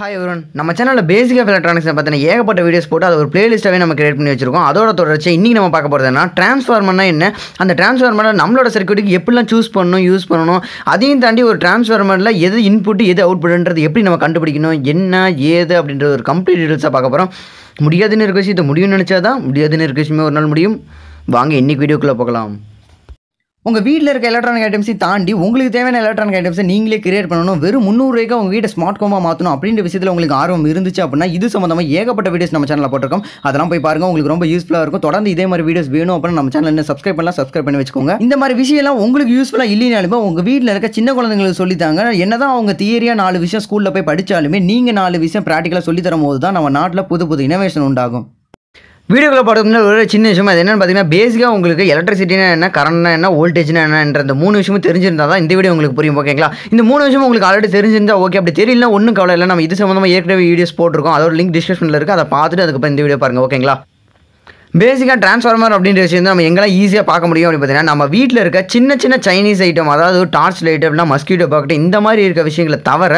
Hi everyone, நம்ம சேனல்ல basic of எலக்ட்ரானிக்ஸ்ல பத்தின ஏகப்பட்ட வீடியோஸ் போட்டு அது ஒரு பிளேலிஸ்டாவே நம்ம கிரியேட் பண்ணி வச்சிருக்கோம். அதோட தொடர்ச்சி இன்னைக்கு நம்ம பார்க்க போறதுன்னா டிரான்ஸ்ஃபார்மர்னா என்ன, அந்த டிரான்ஸ்ஃபார்மர்ல நம்மளோட சர்க்யூட்டுக்கு எப்படிலாம் சூஸ் பண்ணணும், யூஸ் பண்ணணும், அதையும் தாண்டி ஒரு டிரான்ஸ்ஃபார்மர்ல எது இன்புட் எது அவுட்புட்ன்றது எப்படி நம்ம கண்டுபிடிக்கணும், என்ன ஏது அப்படின்றது ஒரு கம்ப்ளீட் டீடைல்ஸா பார்க்க போறோம். முடியாதுன்னு இருக்கச்சு இதை முடியும்னு நினைச்சாதான் முடியாதுன்னு இருக்கச்சுமே ஒரு நாள் முடியும். வாங்க இன்னைக்கு வீடியோக்குள்ள போகலாம். உங்கள் வீட்டில் இருக்க எலக்ட்ரானிக் ஐட்டம்ஸை தாண்டி உங்களுக்கு தேவையான எலக்ட்ரானிக் ஐட்டம்ஸை நீங்களே கிரியேட் பண்ணணும், வெறும் 300 ரூபாய்க்கு உங்கள் வீட்டை ஸ்மார்ட் ஹோமாக மாற்றணும் அப்படின்ற விஷயத்தில் உங்களுக்கு ஆர்வம் இருந்துச்சு அப்படின்னா இது சம்மந்தமாக ஏகப்பட்ட வீடியோஸ் நம்ம சேனலில் போட்டிருக்கோம். அதெல்லாம் போய் பாருங்கள், உங்களுக்கு ரொம்ப யூஸ்ஃபுல்லாக இருக்கும். தொடர்ந்து இதே மாதிரி வீடியோஸ் வேணும் அப்படின்னா நம்ம சேனல் சப்ஸ்கிரைப் பண்ணலாம், சப்ஸ்கிரைப் பண்ணி வச்சுக்கோங்க. இந்த மாதிரி விஷயம்லாம் உங்களுக்கு யூஸ்ஃபுல்லாக இல்லைனாலுமே உங்கள் வீட்டில் இருக்க சின்ன குழந்தைங்களுக்கு சொல்லித்தாங்க. என்ன தான் அவங்க தியரியாக 4 விஷயம் ஸ்கூலில் போய் படித்தாலுமே நீங்கள் 4 விஷயம் ப்ராக்டிக்கலாக சொல்லி தரும் போது தான் நம்ம நாட்டில் புது புது இனோவேஷன் உண்டாகும். வீடியோக்களை பார்த்தோம்னா ஒரு சின்ன விஷயம் அது என்னென்னு பார்த்தீங்கன்னா, பேசிக்காக உங்களுக்கு எலக்ட்ரிசிட்டினா என்ன, கரண்ட்னா என்ன, வோல்டேஜ்னா என்னன்ற இந்த 3 விஷயமும் தெரிஞ்சிருந்தால் தான் இந்த வீடியோ உங்களுக்கு புரியும். ஓகேங்களா, இந்த 3 விஷயம் உங்களுக்கு ஆல்ரெடி தெரிஞ்சிருந்தா ஓகே, அப்படி தெரியல ஒன்றும் கவலை இல்லை. நம்ம இது சம்மந்தமாக ஏற்கனவே வீடியோஸ் போட்டிருக்கோம், அதோட லிங்க் டிஸ்கிரிப்ஷனில் இருக்குது, அதை பார்த்துட்டு அதுக்கப்புறம் இந்த வீடியோ பாருங்கள். ஓகேங்களா, பேசிக்காக டிரான்ஸ்ஃபார்மர் அப்படின்ற விஷயம் நம்ம எங்கெல்லாம் ஈஸியாக பார்க்க முடியும் அப்படின்னு பார்த்தீங்கன்னா, நம்ம வீட்டில் இருக்க சின்ன சின்ன சைனீஸ் ஐட்டம், அதாவது டார்ச் லைட் அப்படின்னா மஸ்கிட்டோ பாக்கெட், இந்த மாதிரி இருக்க விஷயங்களை தவிர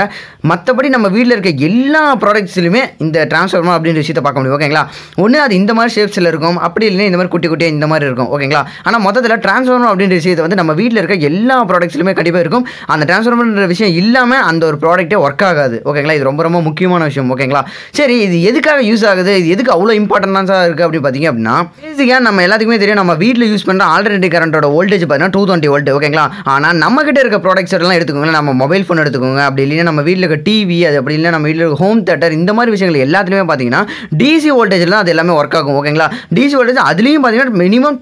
மற்றபடி நம்ம வீட்டில் இருக்க எல்லா ப்ராடக்ட்ஸ்லையுமே இந்த டிரான்ஸ்ஃபார்மர் அப்படின்ற விஷயத்தை பார்க்க முடியும். ஓகேங்களா, ஒன்று அது இந்த மாதிரி ஷேப்ஸில் இருக்கும், அப்படி இல்லைன்னா இந்த மாதிரி குட்டி குட்டியாக இந்த மாதிரி இருக்கும். ஓகேங்களா, ஆனால் மொத்தத்தில் டிரான்ஸ்ஃபார்மர் அப்படின்ற விஷயத்தை வந்து நம்ம வீட்டில் இருக்க எல்லா ப்ராடக்ட்ஸ்லையுமே கண்டிப்பாக இருக்கும். அந்த டிரான்ஸ்ஃபார்மர்ன்ற விஷயம் இல்லாமல் அந்த ஒரு ப்ராடக்ட்டே ஒர்க் ஆகாது. ஓகேங்களா, இது ரொம்ப ரொம்ப முக்கியமான விஷயம். ஓகேங்களா, சரி இது எதுக்காக யூஸ் ஆகுது, இது எதுக்கு அவ்வளோ இம்பார்ட்டன்ஸாக இருக்குது அப்படின்னு பார்த்தீங்க, பேசிக்கா நம்ம எல்லாத்துக்குமே தெரியும் நம்ம வீட்டில் யூஸ் பண்ற ஆல்டர்னேட்டிவ் கரண்டோட வோல்டேஜ் பார்த்தீங்கன்னா 220 வோல்ட். ஓகேங்களா, ஆனால் நம்ம கிட்ட இருக்க ப்ராடக்ட்ஸ் எல்லாம் எடுத்துக்கோங்களேன், நம்ம மொபைல் ஃபோன் எடுத்துக்கோங்க, அப்படி இல்லைன்னா நம்ம வீட்டில் இருக்க டிவி, அது அப்படி இல்லைன்னா நம்ம வீட்டில் இருக்க ஹோம் தேட்டர், இந்த மாதிரி விஷயங்கள் எல்லாத்துலையுமே பார்த்தீங்கன்னா டிசி வோல்டேஜில் தான் அது எல்லாமே ஒர்க் ஆகும். ஓகேங்களா, டிசி வோல்டேஜ் அதுலேயும் பார்த்தீங்கன்னா மினிமம்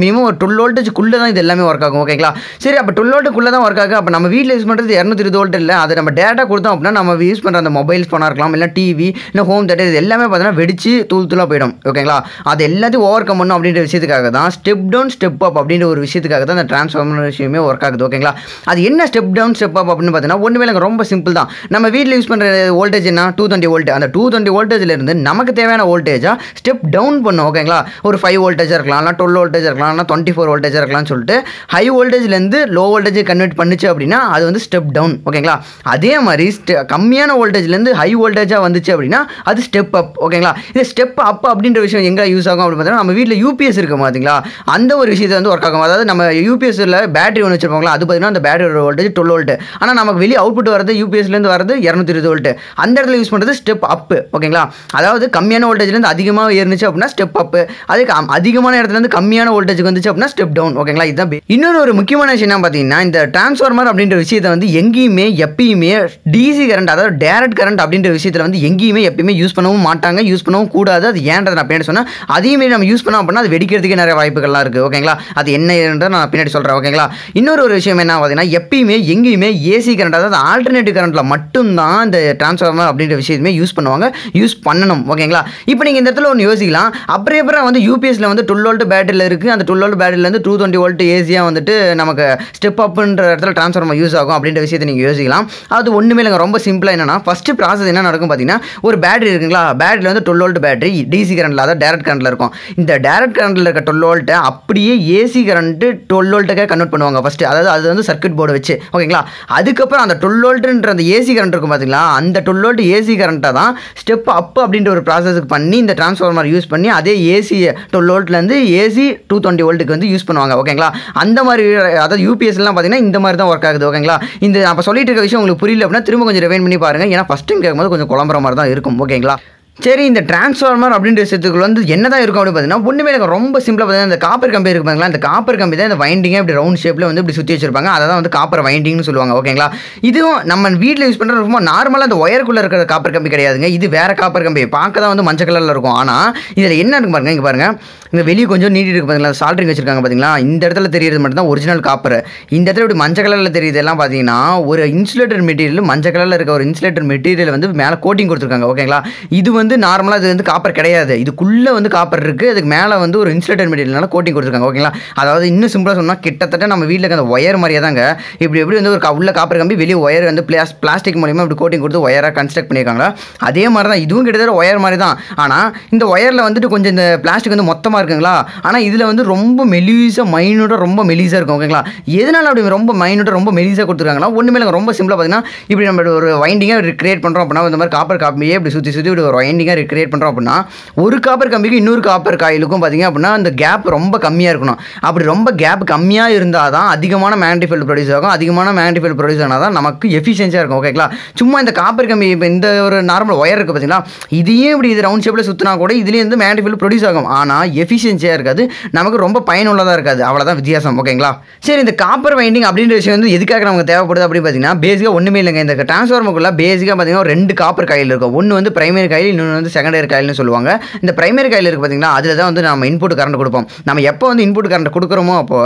மினிமம் ஒரு 12 வோல்டேஜ்க்குள்ளே தான் இது எல்லாமே ஒர்க் ஆகும். ஓகேங்களா, சரி அப்போ 12 வோல்ட்டுக்குள்ளே தான் ஒர்க் ஆகும். அப்போ நம்ம வீட்டில் யூஸ் பண்ணுறது 220 வோல்ட் இல்லை, அதை நம்ம டேட்டா கொடுத்தோம் அப்படின்னா நம்ம யூஸ் பண்ணுற அந்த மொபைல் ஃபோனாக இருக்கலாம், இல்லை டிவி, இல்லை ஹோம் தேட்டர், இது எல்லாமே பார்த்தீங்கன்னா வெடிச்சு தூள் போயிடும். ஓகேங்களா, அது எல்லாத்தையும் ஓவர் கம் பண்ணணும் அப்படின்ற விஷயத்துக்காக தான் ஸ்டெப் டவுன் ஸ்டெப் அப் அப்படின்ற ஒரு விஷயத்துக்காக தான் அந்த டிரான்ஸ்ஃபார்மர் விஷயமே ஒர்க் ஆகுது. ஓகேங்களா, அது என்ன ஸ்டெப் டவுன் ஸ்டெப் அப் அப்படின்னு பார்த்தீங்கன்னா ஒன்றுமே எனக்கு ரொம்ப சிம்பிள் தான். நம்ம வீட்டில் யூஸ் பண்ணுற வோல்டேஜ் என்ன 220 வோல்ட், அந்த 220 வோல்டேஜ்லேருந்து நமக்கு தேவையான வோல்டேஜாக ஸ்டெப் டவுன் பண்ணும். ஓகேங்களா, ஒரு 5 வோல்டேஜாக இருக்கலாம், இல்லை 12 வோல்டேஜாக இருக்கலாம், இல்லை 24 வோல்டேஜாக இருக்கலாம்னு சொல்லிட்டு ஹை வோல்டேஜ்லேருந்து லோ வோல்டேஜ் கன்வெர்ட் பண்ணுச்சு அப்படின்னா அது வந்து ஸ்டெப் டவுன். ஓகேங்களா, அதே மாதிரி கம்மியான வோல்டேஜ்லேருந்து ஹை வோல்டேஜாக வந்துச்சு அப்படின்னா அது ஸ்டெப் அப். ஓகேங்களா, இது ஸ்டெப் அப் அப்படின்ற விஷயம் எங்கே யூஸ் ஆகும் அப்படின்னு பார்த்தீங்கன்னா, நம்ம வீட்டில் UPS இருக்கு பார்த்தீங்களா, அந்த ஒரு விஷயத்தை வந்து ஒர்க் ஆகும். அதாவது நம்ம UPSல பேட்டரி ஒன்று வச்சிருப்பாங்களா, அது பார்த்தீங்கன்னா அந்த பேட்டரியோட வோல்டேஜ் 12 வோல்ட், ஆனால் நமக்கு வெளியே அவுட்புட் வரது UPSலேருந்து வரது 220 வோல்ட், அந்த இடத்துல யூஸ் பண்ணுறது ஸ்டெப் அப்பு. ஓகேங்களா, அதாவது கம்மியான வோல்டேஜ்லேருந்து அதிகமாக ஏறிச்சு அப்படின்னா ஸ்டெப் அப்பு, அதுக்கு அதிகமான இடத்துலேருந்து கம்மியான வோல்டேஜுக்கு வந்துச்சு அப்படின்னா ஸ்டெப் டவுன். ஓகேங்களா, இதுதான் இன்னொரு ஒரு முக்கியமான விஷயம் என்ன பார்த்தீங்கன்னா, இந்த டிரான்ஸ்ஃபார்மர் அப்படின்ற விஷயத்தை வந்து எங்கேயுமே எப்பயுமே டிசி கரண்ட், அதாவது டைரக்ட் கரண்ட் அப்படின்ற விஷயத்தில் வந்து எங்கேயுமே எப்பயுமே யூஸ் பண்ணவும் மாட்டாங்க, யூஸ் பண்ணவும் கூடாது. அது ஏன்றது அப்படின்னு சொன்னால், அதையுமே நம்ம யூஸ் பண்ணோம் அப்படின்னா அது வெடிக்கிறதுக்கே நிறைய வாய்ப்புகள்லாம் இருக்குது. ஓகேங்களா, அது என்னன்ற நான் பின்னாடி சொல்கிறேன். ஓகேங்களா, இன்னொரு விஷயம் என்ன பார்த்தீங்கன்னா, எப்பயுமே எங்கேயுமே ஏசி கரண்ட், அதாவது ஆல்டர்னேட்டிவ் கரண்ட்டில் மட்டும்தான் இந்த டிரான்ஸ்ஃபார்மர் அப்படின்ற விஷயத்தையுமே யூஸ் பண்ணுவாங்க, யூஸ் பண்ணணும். ஓகேங்களா, இப்போ நீங்கள் இந்த இடத்துல ஒன்று யோசிக்கலாம், அப்புறம் வந்து UPSல வந்து 12 வோல்ட் பேட்டரியில் இருக்குது, அந்த 12 வோல்ட் பேட்டரியிலேருந்து 220 வோல்ட் ஏசியாக வந்துட்டு நமக்கு ஸ்டெப் அப்புன்ற இடத்துல டிரான்ஸ்ஃபார்மர் யூஸ் ஆகும் அப்படின்ற விஷயத்தை நீங்கள் யோசிக்கலாம். அது ஒன்றுமே இல்லைங்க, ரொம்ப சிம்பிளாக என்னன்னா ஃபஸ்ட்டு ப்ராசஸ் என்ன நடக்கும் பார்த்தீங்கன்னா, ஒரு பேட்டரி இருக்குங்களா, பேட்டரியில் வந்து 12 வோல்ட் பேட்டரி டிசி கரண்ட்டில், அதாவது டைரக்ட் கரண்ட்டில் இருக்கும். இந்த டைரக்ட் கரண்ட்டில் இருக்க 12 வோல்ட்டை அப்படியே ஏசி கரண்ட்டு 12 வோல்ட்டுக்காக கன்வெர்ட் பண்ணுவாங்க ஃபஸ்ட்டு, அதாவது அது வந்து சர்க்யூட் போர்டு வச்சு. ஓகேங்களா, அதுக்கப்புறம் அந்த 12 வோல்ட்டுன்ற அந்த ஏசி கரண்ட் இருக்கும் பார்த்தீங்களா, அந்த 12 வோல்ட் ஏசி கரண்ட்டை தான் ஸ்டெப் அப் அப்படின்ற ஒரு ப்ராசஸ்க்கு பண்ணி இந்த டிரான்ஸ்ஃபார்மர் யூஸ் பண்ணி அதே ஏசி 12 வோல்ட்லேருந்து ஏசி 220 வோல்ட்டுக்கு வந்து யூஸ் பண்ணுவாங்க. ஓகேங்களா, அந்த மாதிரி அதாவது UPSலாம் பார்த்தீங்கன்னா இந்த மாதிரி தான் ஒர்க் ஆகுது. ஓகேங்களா, இந்த அப்போ சொல்லிட்டு இருக்க விஷயம் உங்களுக்கு புரியல அப்படின்னா திரும்ப கொஞ்சம் ரிவைண்ட் பண்ணி பாருங்கள், ஏன்னா ஃபஸ்ட் டைம் கேட்கும்போது கொஞ்சம் குழம்புற மாதிரி தான் இருக்கும். ஓகேங்களா, சரி இந்த டிரான்ஸ்ஃபார்மர் அப்படின்ற விஷயத்துக்குள்ள வந்து என்ன தான் இருக்கும் அப்படின்னு பார்த்தீங்கன்னா, ஒன்றுமே எனக்கு ரொம்ப சிம்பிளாக பார்த்தீங்கன்னா, இந்த காப்பர் கம்பி இருக்கு பாருங்களா, இந்த காப்பர் கம்பி தான் இந்த வைண்டிங்காக இப்படி ரவுண்ட் ஷேப்பில் வந்து இப்படி சுற்றி வச்சிருப்பாங்க, அதை தான் வந்து காப்பர் வைண்டிங்னு சொல்லுவாங்க. ஓகேங்களா, இதுவும் நம்ம வீட்டில் யூஸ் பண்ணுற ரொம்ப நார்மலாக அந்த ஒயருக்குள்ளே இருக்கிற காப்பர் கம்பி கிடையாதுங்க, இது வேறு காப்பர் கம்பி, பார்க்க தான் வந்து மஞ்சள் கலரில் இருக்கும். ஆனால் இதில் என்ன இருக்கு பாருங்கள், இங்கே பாருங்கள், இந்த வெளியே கொஞ்சம் நீட்டி இருக்கு பாருங்களா, சால்ட்ரிங் வச்சிருக்காங்க பார்த்தீங்களா, இந்த இடத்துல தெரியுது மட்டும் தான் ஒரிஜினல் காப்பர், இந்த இடத்துல இப்படி மஞ்சள் கலரில் தெரியுது எல்லாம் பார்த்தீங்கன்னா ஒரு இன்சுலேட்டர் மெட்டீரியல், மஞ்சள் கலரில் இருக்க ஒரு இன்சுலேட்டர் மெட்டீரியல் வந்து மேலே கோட்டிங் கொடுத்துருக்காங்க. ஓகேங்களா, இது வந்து வந்து நார்மலாக இது வந்து காப்பர் கிடையாது, இதுக்குள்ளே வந்து காப்பர் இருக்குது, அதுக்கு மேலே வந்து ஒரு இன்சுலேட்டட் மெட்டீரியல்னால கோட்டிங் கொடுத்துருக்காங்க. ஓகேங்களா, அதாவது இன்னும் சிம்பிளாக சொன்னால் கிட்டத்தட்ட நம்ம வீட்டில் அந்த ஒயர் மாதிரியே தாங்க. இப்படி எப்படி வந்து ஒரு உள்ள காப்பர் கம்பி வெளியே ஒயர் வந்து பிளாஸ்டிக் மூலியமாக இப்படி கோட்டிங் கொடுத்து ஒயராக கன்ஸ்ட்ரக்ட் பண்ணியிருக்காங்களா, அதே மாதிரி தான் இதுவும் கிட்டத்தட்ட ஒயர் மாதிரி தான். ஆனால் இந்த ஒயரில் வந்துட்டு கொஞ்சம் இந்த பிளாஸ்டிக் வந்து மொத்தமாக இருக்குங்களா, ஆனால் இதில் வந்து ரொம்ப மெலியூஸாக மைனூட்டாக ரொம்ப மெலியூஸாக இருக்கும். ஓகேங்களா, எதனால் அப்படி ரொம்ப மைனூட்டாக ரொம்ப மெலியூஸாக கொடுத்துருக்காங்களா, ஒன்றுமே இல்லை, ரொம்ப சிம்பிளாக பார்த்தீங்கன்னா இப்படி நம்ம ஒரு வைண்டிங்காக கிரியேட் பண்ணுறோம் அப்படின்னா இந்த மாதிரி காப்பர் காப்பியே இப்படி சுற்றி சுற்றி இப்படி ஒரு வைண்டிங்காக கிரியேட் பண்ணுறோம் அப்படின்னா ஒரு காப்பர் கம்பிக்கு இன்னொரு காப்பர் காயிலுக்கும் பார்த்தீங்க அப்படின்னா அந்த கேப் ரொம்ப கம்மியாக இருக்கணும். அப்படி ரொம்ப கேப் கம்மியாக இருந்தால் தான் அதிகமான மேக்னெட்டிக் ஃபீல்ட் ப்ரொடியூஸ் ஆகும், அதிகமான மேக்னெட்டிக் ஃபீல்ட் ப்ரொடியூஸ் ஆனால் தான் நமக்கு எஃபிஷியன்ஸாக இருக்கும். ஓகேங்களா, சும்மா இந்த காப்பர் கம்பி இப்போ இந்த ஒரு நார்மல் ஒயர் இருக்குது பார்த்தீங்களா, இதையே இப்படி இது ரவுண்ட் ஷேப்பில் சுற்றினா கூட இதுலேருந்து மேக்னெட்டிக் ஃபீல்ட் ப்ரொடியூஸ் ஆகும், ஆனால் எஃபிஷியன்ஸியாக இருக்காது, நமக்கு ரொம்ப பயனுள்ளதாக இருக்காது. அவ்வளோதான் வித்தியாசம். ஓகேங்களா, சரி இந்த காப்பர் வைண்டிங் அப்படின்ற விஷயம் வந்து எதுக்காக நமக்கு தேவைப்படுது அப்படின்னு பார்த்தீங்கன்னா பேசிக்காக ஒன்றுமே இல்லைங்க. இந்த டிரான்ஸ்ஃபார்மருக்குள்ள பேசிக்காக பார்த்தீங்கன்னா ரெண்டு காப்பர் காயில் இருக்கும், ஒன்று வந்து பிரைமரி காயில், இன்னொன்று வந்து செகண்டரி காயில்னு சொல்லுவாங்க. இந்த பிரைமரி காயில் இருக்குது பார்த்தீங்கன்னா அதில் தான் வந்து நம்ம இன்புட் கரண்ட் கொடுப்போம். நம்ம எப்போ வந்து இன்புட் கரண்ட் கொடுக்குறோமோ அப்போ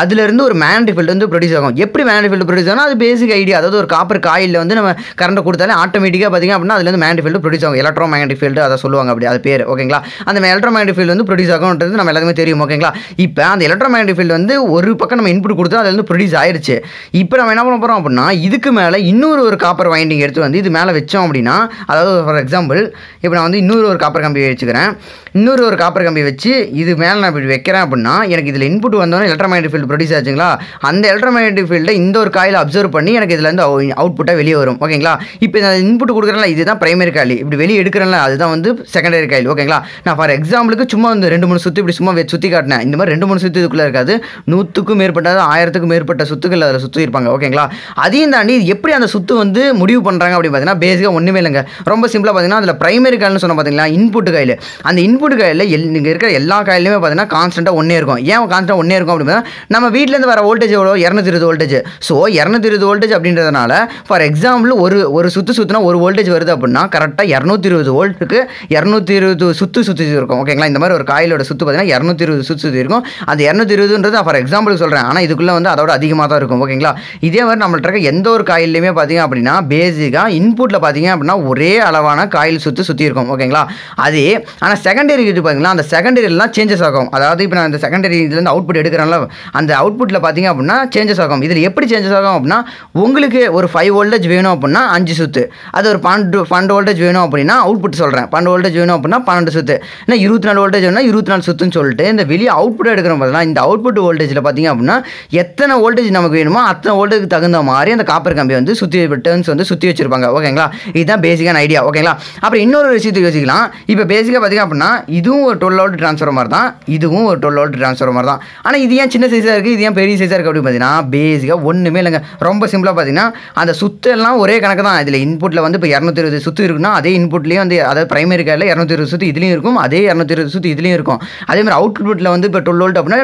அதுலேருந்து ஒரு மேக்னெட்டிக் ஃபீல்ட் வந்து ப்ரொடியூஸ் ஆகும். எப்படி மேக்னெட்டிக் ஃபீல்ட் ப்ரொடியூஸ் ஆகும், அது பேசிக் ஐடியா. அதாவது ஒரு காப்பர் காயில் வந்து நம்ம கரண்ட் கொடுத்தாலே ஆட்டோமேட்டிக்காக பார்த்தீங்கன்னா அப்படின்னா அதில் வந்து மேக்னெட்டிக் ஃபீல்டு ப்ரொடியூஸ் ஆகும். எலக்ட்ரோ மேக்னெட்டிக் ஃபீல்டு அதை சொல்லுவாங்க, அப்படி அது பேர். ஓகேங்களா, அந்த எலக்ட்ரோ மேக்னெட்டிக் ஃபீல்டு வந்து ப்ரொடியூஸ் ஆகும்ன்றது நம்ம எல்லாருமே தெரியும். ஓகேங்களா, இப்போ அந்த எலக்ட்ரோ மேக்னெட்டிக் ஃபீல்டு வந்து ஒரு பக்கம் நம்ம இன்புட் கொடுத்தா அதில் வந்து ப்ரொடியூஸ் ஆயிடுச்சு. இப்போ நம்ம என்ன பண்ண போகிறோம் அப்படின்னா இதுக்கு மேலே இன்னொரு ஒரு காப்பர் வைண்டிங் எடுத்து வந்து இது மேலே வச்சோம் அப்படின்னா, அதாவது ஃபார் எக்ஸாம்பிள் இப்போ நான் வந்து இன்னொரு ஒரு காப்பர் கம்பி வச்சுக்கிறேன், இன்னொரு ஒரு காப்பர் கம்பி வச்சு இது மேலே நான் இப்படி வைக்கிறேன் அப்படின்னா எனக்கு இதில் இன்புட் வந்தோன்னே எலக்ட்ரோமேக்னெட்டிக் ஃபீல்டு ப்ரொடியூஸ் ஆச்சுங்களா, அந்த எலக்ட்ரோமேக்னெட்டிக் ஃபீல்டை இந்த ஒரு காயில் அப்சர்வ் பண்ணி எனக்கு இதில் வந்து அவுட்புட்டாக வெளியே வரும். ஓகேங்களா, இப்போ நான் இன்புட் கொடுக்குறேன்ல இதுதான் பிரைமரி காயில், இப்படி வெளியே எடுக்கிறேன்ல அதுதான் வந்து செகண்டரி காயில். ஓகேங்களா, நான் ஃபார் எக்ஸாம்பிளுக்கு சும்மா வந்து 2-3 சுற்றி இப்படி சும்மா சுற்றி காட்டினேன். இந்த மாதிரி 2-3 சுற்றி இதுக்குள்ளே இருக்காது, 100க்கும் மேற்பட்ட 1000க்கும் மேற்பட்ட சுத்துக்கள் அதில் சுற்றி இருப்பாங்க. ஓகேங்களா, அதையும் தாண்டி எப்படி அந்த சுத்து வந்து முடிவு பண்ணுறாங்க அப்படின்னு பார்த்தீங்கன்னா பேசிக்காக ஒன்றுமே இல்லைங்க. ரொம்ப சிம்பிளாக பார்த்தீங்கன்னா அதில் பிரைமரி காயில்னு சொன்னால் பார்த்தீங்கன்னா இன்புட் காயில், அந்த இன்புட் காயில் இங்கே இருக்கிற எல்லா காயிலுமே பார்த்தீங்கன்னா கான்ஸ்டண்ட்டாக ஒன்றே இருக்கும். ஏன் கான்ஸ்டண்ட்டாக ஒன்றே இருக்கும் அப்படின்னா நம்ம வீட்டிலேருந்து வர வோல்டேஜ் எவ்வளோ 220 வோல்டேஜ். ஸோ 220 வோல்டேஜ் அப்படின்றதுனால ஃபார் எக்ஸாம்பிள் ஒரு சுற்று சுற்றினா ஒரு வோல்டேஜ் வருது அப்படின்னா கரெக்டாக 220 வோல்ட்டுக்கு 220 சுற்று சுற்றி இருக்கும். ஓகேங்களா, இந்த மாதிரி ஒரு காயிலோட சுற்று பார்த்தீங்கன்னா 220 சுற்றி சுற்றி இருக்கும். அந்த 220ன்றது ஃபார் எக்ஸாம்பிள் சொல்கிறேன், ஆனால் இதுக்குள்ளே வந்து அதோட அதிகமாக தான் இருக்கும். ஓகேங்களா, இதே மாதிரி நம்மள்ட்ட எந்த ஒரு காயிலையுமே பார்த்தீங்க அப்படின்னா பேசிக்காக இன்புட்டில் பார்த்தீங்க அப்படின்னா ஒரே அளவான காயில் சுற்றி இருக்கும். ஓகேங்களா, அதே ஆனால் செகண்டரி இது பார்த்தீங்கன்னா அந்த செகண்டரிலாம் சேஞ்சஸ் ஆகும். அதாவது இப்போ நான் இந்த செகண்டரி இதுலேருந்து அவுட்புட் எடுக்கிறேன்ல அந்த அவுட்புட்டில் பார்த்தீங்க அப்படின்னா சேஞ்சஸ் ஆகும். இதில் எப்படி சேஞ்சஸ் ஆகும் அப்படின்னா உங்களுக்கு ஒரு 5 வோல்டேஜ் வேணும் அப்படின்னா 5 சுத்து, அது ஒரு 12 வோல்டேஜ் வேணும் அப்படின்னா அவுட்புட் சொல்கிறேன், 12 வோல்டேஜ் வேணும் அப்படின்னா 12 சுத்து, ஏன்னா 24 வோல்டேஜ் வேணும்னா 24 சுத்துன்னு சொல்லிட்டு இந்த வெளியே அவுட்புட் எடுக்கிறோம் பார்த்தீங்கன்னா இந்த அவுட்புட் வோல்டேஜில் பார்த்தீங்க அப்படின்னா எத்தனை வோல்டேஜ் நமக்கு வேணுமோ அத்தனை வோல்டேஜுக்கு தகுந்த மாதிரி அந்த காப்பர் கம்பி வந்து சுற்றி டர்ன்ஸ் வந்து சுற்றி வச்சிருப்பாங்க. ஓகேங்களா, இதுதான் பேசிக்கான ஐடியா. ஓகேங்களா, அப்புறம் இன்னொரு விஷயத்தை யோசிக்கலாம். இப்போ பேசிக்காக பார்த்தீங்க அப்படின்னா இதுவும் ஒரு 12 வோல்ட் டிரான்ஸ்ஃபார்மர் தான், இதுவும் ஒரு 12 வோல்ட் டிரான்ஸ்ஃபார்மர் தான். ஆனால் இது ஏன் சின்ன சைஸாக இருக்குது, இது ஏன் பெரிய சைஸாக இருக்குது அப்படின்னு பார்த்தீங்கன்னா பேசிக்காக ஒன்றுமே இல்லைங்க. ரொம்ப சிம்பிளாக பார்த்தீங்கன்னா அந்த சுத்தெல்லாம் ஒரே கணக்கு தான். இதில் இன்புட்டில் வந்து இப்போ 220 சுற்று இருக்குன்னா அதே இன்புட்லேயும் வந்து அதாவது பிரைமரி காயில் 220 சுற்று இதுலேயும் இருக்கும், அதே 220 சுற்று இதுலேயும் இருக்கும். அதேமாதிரி அவுட்புட்டில் வந்து இப்போ 12 வோல்ட் அப்படின்னா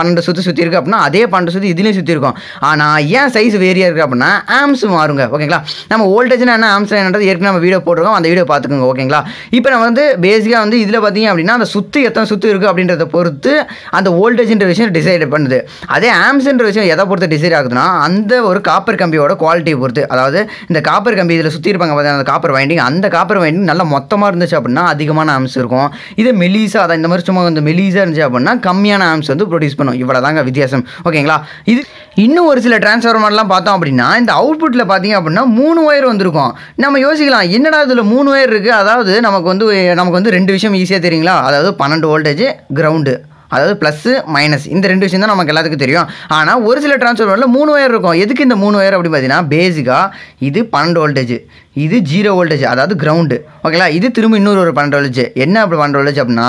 12 சுற்று சுற்றி இருக்குது அப்படின்னா அதே 12 சுற்று இதுலேயும் சுற்றி இருக்கும். ஆனால் ஏன் சைஸ் வேரியாக இருக்குது அப்படின்னா ஆம்ஸ் மாறுங்க. ஓகேங்களா, நம்ம வோல்டேஜ்னா என்ன ஆம்ஸ் என்னன்றது ஏற்கனவே நம்ம வீடியோ போட்டிருக்கோம், அந்த வீடியோ பார்த்துக்கோங்க. ஓகேங்களா, இப்போ நம்ம வந்து பேசிக்காக வந்து இதில் பார்த்தீங்க அப்படின்னா அந்த சுற்று எத்தனை சுற்று இருக்குது அப்படின்றத பொறுத்து அந்த வோல்டேஜ்ன்ற விஷயம் டிசைட் பண்ணுது. அதே ஆம்ஸ்ன்ற விஷயம் எதை பொறுத்து டிசைட் ஆகுதுன்னா அந்த ஒரு காப்பர் கம்பியோட குவாலிட்டியை பொறுத்து. அதாவது இந்த காப்பர் கம்பி இதில் சுற்றி இருப்பாங்க பார்த்தீங்கன்னா அந்த காப்பர் வைண்டிங், அந்த காப்பர் வைண்டிங் நல்லா மொத்தமாக இருந்துச்சு அப்படின்னா அதிகமான ஆம்ஸ் இருக்கும். இதே மெலிஸாக அதான் இந்த மாதிரி சும்மா இந்த மெலிஸாக இருந்துச்சு அப்படின்னா கம்மியான ஆம்ஸ் வந்து ப்ரொடியூஸ் பண்ணும். இவ்வளோதாங்க வித்தியாசம். ஓகேங்களா, இது இன்னும் ஒரு சில டிரான்ஸ்ஃபார்மர்லாம் பார்த்தோம் அப்படின்னா இந்த அவுட்புட்டில் பார்த்தீங்க அப்படின்னா 3 ஒயர் வந்திருக்கும். நம்ம யோசிக்கலாம் என்னடா இதில் 3 ஒயர் இருக்குது, அதாவது நமக்கு வந்து 2 விஷயம் ஈஸியாக தெரியுங்களா, அதாவது 12 வோல்டேஜ் கிரவுண்டு, அதாவது ப்ளஸ் மைனஸ், இந்த 2 விஷயம் தான் நமக்கு எல்லாத்துக்கும் தெரியும். ஆனால் ஒரு சில டிரான்ஸ்ஃபார்மரில் 3 ஒயர் இருக்கும். எதுக்கு இந்த 3 ஒயர் அப்படின்னு பார்த்தீங்கன்னா பேசிக்காக இது 12 வோல்டேஜ், இது 0 வோல்டேஜ், அதாவது கிரவுண்டு. ஓகேங்களா, இது திரும்ப இன்னொரு ஒரு 12 வோல்டேஜ். என்ன அப்படி 12 வோல்டேஜ் அப்படின்னா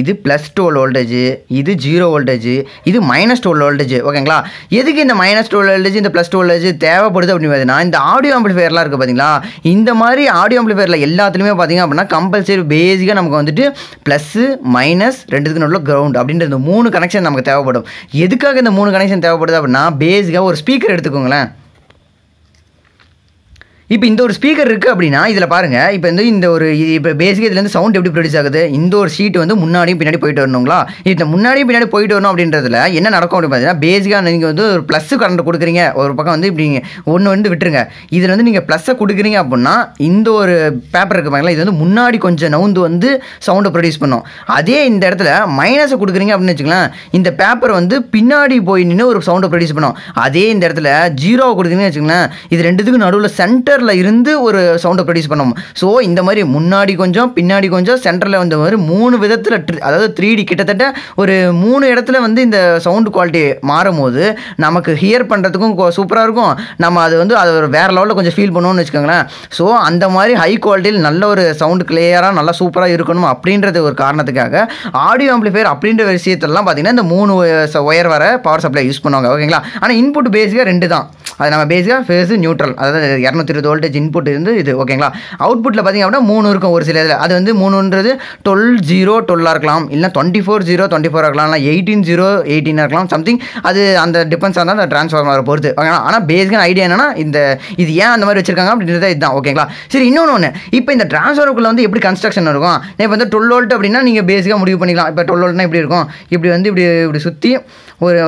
இது ப்ளஸ் 12 வோல்டேஜ், இது 0 வோல்டேஜ், இது மைனஸ் 12 வோல்டேஜ். ஓகேங்களா, எதுக்கு இந்த மைனஸ் 12 வோல்டேஜ் இந்த ப்ளஸ் 12 வோல்டேஜ் தேவைப்படுது அப்படின்னு பார்த்தீங்கன்னா இந்த ஆடியோ ஆம்பிளிஃபையர்லாம் இருக்குது பார்த்தீங்களா, இந்த மாதிரி ஆடியோ ஆம்பிளிஃபையரில் எல்லாத்துலேயுமே பார்த்தீங்க அப்படின்னா கம்பல்சரி பேசிக்காக நமக்கு வந்துட்டு ப்ளஸ் மைனஸ் 2த்துக்கு நல்ல கிரவுண்ட் அப்படின்ற இந்த 3 கனெக்ஷன் நமக்கு தேவைப்படும். எதுக்காக இந்த 3 கனெக்ஷன் தேவைப்படுது அப்படின்னா பேசிக்காக ஒரு ஸ்பீக்கர் எடுத்துக்கோங்களேன். இப்போ இந்த ஒரு ஸ்பீக்கர் இருக்குது அப்படின்னா இதில் பாருங்கள் இப்போ வந்து இந்த ஒரு இப்போ பேசிக்காக இதில் வந்து சவுண்ட் எப்படி ப்ரொடியூஸ் ஆகுது இந்த ஒரு சீட்டு வந்து முன்னாடியும் பின்னாடி போயிட்டு வரணுங்களா இந்த முன்னாடியும் பின்னாடி போயிட்டு வரணும் அப்படின்றதுல என்ன நடக்கும் அப்படின்னு பார்த்தீங்கன்னா பேசிக்காக நீங்கள் வந்து ஒரு ப்ளஸ் கரண்ட் கொடுக்குறீங்க ஒரு பக்கம் வந்து இப்படி ஒன்று வந்து விட்டுருங்க இதில் வந்து நீங்கள் ப்ளஸ்ஸை கொடுக்குறீங்க அப்படின்னா இந்த ஒரு பேப்பர் இருக்குது பாருங்களா இது வந்து முன்னாடி கொஞ்சம் நவுந்து வந்து சவுண்டை ப்ரொடியூஸ் பண்ணும் அதே இந்த இடத்துல மைனஸை கொடுக்குறீங்க அப்படின்னு வச்சுக்கலாம் இந்த பேப்பர் வந்து பின்னாடி போய் நின்று ஒரு சவுண்டை ப்ரொடியூஸ் பண்ணும் அதே இந்த இடத்துல ஜீரோவை கொடுக்குறீங்கன்னு வச்சுக்கலாம் இது ரெண்டுத்துக்கும் நடுவில் சென்டர் இருந்து ஒரு சவுண்டை ப்ரொடியூஸ் பண்ணுவோம் ஸோ இந்த மாதிரி முன்னாடி கொஞ்சம் பின்னாடி கொஞ்சம் சென்டரில் வந்த மாதிரி மூணு விதத்தில் அதாவது 3D கிட்டத்தட்ட ஒரு 3 இடத்துல வந்து இந்த சவுண்டு குவாலிட்டி மாறும் போது நமக்கு ஹியர் பண்ணுறதுக்கும் சூப்பராக இருக்கும் நம்ம அது வந்து அது ஒரு வேறு லெவலில் கொஞ்சம் ஃபீல் பண்ணுவோம்னு வச்சுக்கோங்களேன் ஸோ அந்த மாதிரி ஹை குவாலிட்டியில் நல்ல ஒரு சவுண்டு கிளியராக நல்லா சூப்பராக இருக்கணும் அப்படின்றது ஒரு காரணத்துக்காக ஆடியோ ஆம்பிளிஃபையர் அப்படின்ற விஷயத்தெல்லாம் பார்த்தீங்கன்னா இந்த 3 ஒயர் வர பவர் சப்ளை யூஸ் பண்ணுவாங்க ஓகேங்களா ஆனால் இன்புட் பேஸிக்காக 2 தான் அது நம்ம பேஸிக்காக ஃபேஸ் நியூட்ரல் அதாவது 220 வோல்டேஜ் இன்புட் இருந்து இது ஓகேங்களா அவுட்புட்டில் பார்த்தீங்க அப்படின்னா 3 இருக்கும் ஒரு சில இதில் அது வந்து 3ன்றது 12 0 12 இருக்கலாம் இல்லை 24 0 24 இருக்கலாம் இல்லை 18 0 18 இருக்கலாம் சம்திங் அது அந்த டிஃபென்ஸ் ஆனது அந்த டிரான்ஸ்ஃபார்மரை பொறுத்து ஓகேங்களா ஆனால் பேஸிக்கான ஐடியா என்னன்னா இந்த இது ஏன் அந்த மாதிரி வச்சிருக்காங்க அப்படின்றத இதுதான் ஓகேங்களா சரி இன்னொன்று இப்போ இந்த டிரான்ஸ்ஃபார்மருக்குள்ள வந்து எப்படி கன்ஸ்ட்ரக்ஷன் இருக்கும் இப்போ வந்து 12 வோல்ட் அப்படின்னா நீங்கள் பேஸிக்காக முடிவு பண்ணிக்கலாம் இப்போ 12 வோல்ட்னா இப்படி இருக்கும் இப்படி வந்து இப்படி இப்படி சுற்றி ஒரு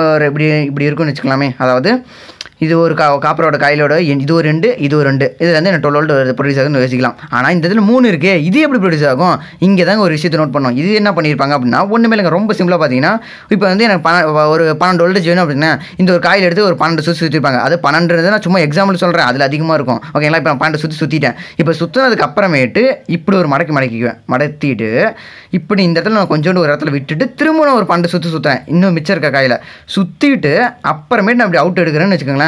இப்படி இருக்குன்னு வச்சுக்கலாமே அதாவது இது ஒரு காப்பரோட காயிலோட இது ஒரு 2 இது ஒரு 2 இது வந்து என்ன 12 வோல்ட் ப்ரொடியூஸ் ஆகுதுன்னு யோசிக்கலாம் ஆனால் இந்த இதில் 3 இருக்குது இது எப்படி ப்ரொடியூஸ் ஆகும் இங்கே தாங்க ஒரு விஷயத்தை நோட் பண்ணோம் இது என்ன பண்ணியிருப்பாங்க அப்படின்னா ஒன்றுமே எனக்கு ரொம்ப சிம்பிளாக பார்த்தீங்கன்னா இப்போ வந்து எனக்கு ஒரு 12 வோல்டேஜ் வேணும் அப்படின்னா இந்த ஒரு காயில் எடுத்து ஒரு 12 சுற்றி சுற்றிருப்பாங்க அது 12 நான் சும்மா எக்ஸாம்பிள் சொல்கிறேன் அதில் அதிகமாக இருக்கும் ஓகேங்களா இப்போ நான் 12 சுற்றிட்டேன் இப்போ சுற்றினதுக்கு அப்புறமேட்டு இப்படி ஒரு மடக்கிக்குவேன் மடத்திட்டு இப்படி இந்த இடத்துல நான் கொஞ்சோண்டு ஒரு இடத்துல விட்டுட்டு திரும்ப நான் ஒரு 12 சுற்றுறேன் இன்னும் மிச்சம் இருக்க காயில் சுற்றிட்டு அப்புறமேட்டு நான் அப்படி அவுட் எடுக்கிறேன்னு வச்சுக்கோங்களேன்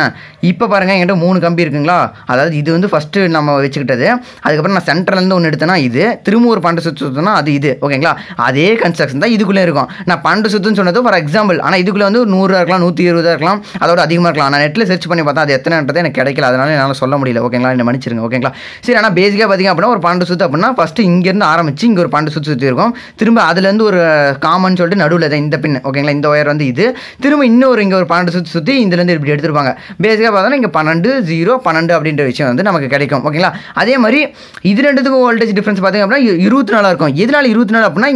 இப்போ பாருங்க என்கிட்ட 3 கம்பி இருக்குங்களா அதாவது இது வந்து ஃபர்ஸ்ட் நம்ம வச்சுக்கிட்டது அதுக்கப்புறம் நான் சென்டர்லேருந்து ஒன்று எடுத்தேன்னா இது திரும்ப ஒரு 12 சுற்று சுற்றினா அது இது ஓகேங்களா அதே கன்ஸ்ட்ரக்ஷன் தான் இதுக்குள்ளே இருக்கும் நான் 12 சுற்றுன்னு சொன்னது ஃபார் எக்ஸாம்பிள் ஆனால் இதுக்குள்ளே வந்து 100 இருக்கலாம் 120 இருக்கலாம் அதோட அதிகமாக இருக்கலாம் நான் நெட்டில் சர்ச் பண்ணி பார்த்தா அது எத்தனைன்றதை எனக்கு கிடைக்கல அதனால என்னால் சொல்ல முடியல ஓகேங்களா என்ன மன்னிச்சிருங்க ஓகேங்களா சரி ஆனால் பேசிக்காக பார்த்தீங்க அப்படின்னா ஒரு 12 சுற்று அப்படின்னா ஃபஸ்ட்டு இங்கேருந்து ஆரம்பிச்சு இங்கே ஒரு 12 சுற்று சுற்றி இருக்கும் திரும்ப அதுலேருந்து ஒரு காமன் சொல்லிட்டு நடுவில் இந்த பின் ஓகேங்களா இந்த ஒயர் வந்து இது திரும்ப இன்னொரு இங்கே ஒரு 12 சுற்று சுற்றி இதுலேருந்து இப்படி எடுத்துருப்பாங்க பேசிக்காக பார்த்தோன்னா இங்கே 12 0 12 அப்படின்ற விஷயம் வந்து நமக்கு கிடைக்கும் ஓகேங்களா அதே மாதிரி இது ரெண்டுத்துக்கும் வோல்டேஜ் டிஃப்ரென்ஸ் பார்த்தீங்க அப்படின்னா 24 இருக்கும் எதனால 24 அப்படின்னா